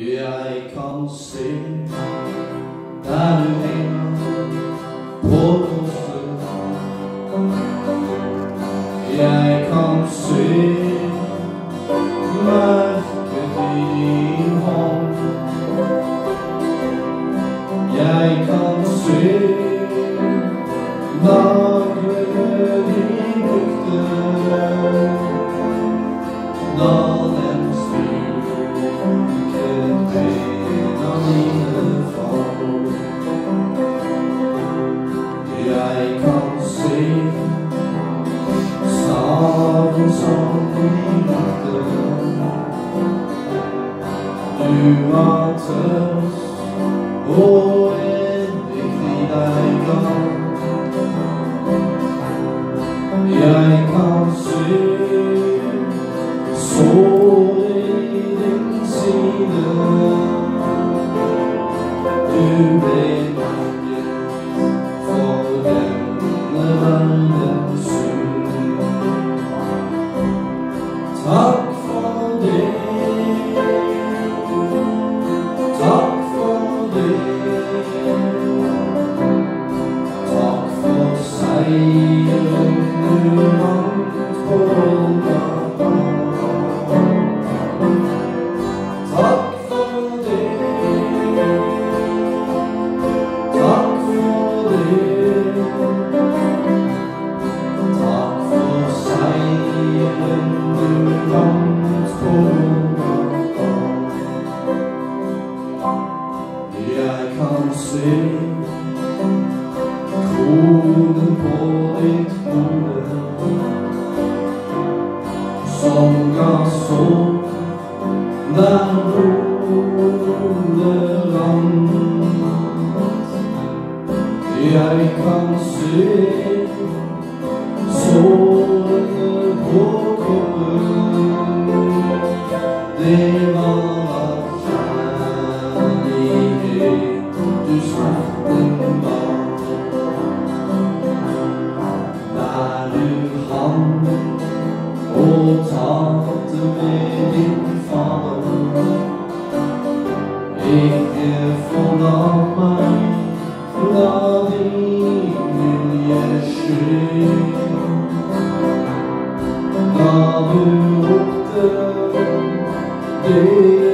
jeg kan synge der du henger på rosen. Jeg kan synge mørket i din hånd. Jeg kan synge lagrene de brukte, da dem styrket en av mine fag. Jeg kan synge saken som vi likte, du var tørst og endelig i deg glad. Jeg kan synge sår i din side, du ble merket for denne verdens synd. Takk for det, takk for seieren du vant på Golgata. Jeg kan synge kronen på ditt hode, som ga sånn der blodet rant. Jeg kan synge sårene på kroppen, det var og talte med din Fader. Ikke forlat meg fra din vilje skyld, da du ropte det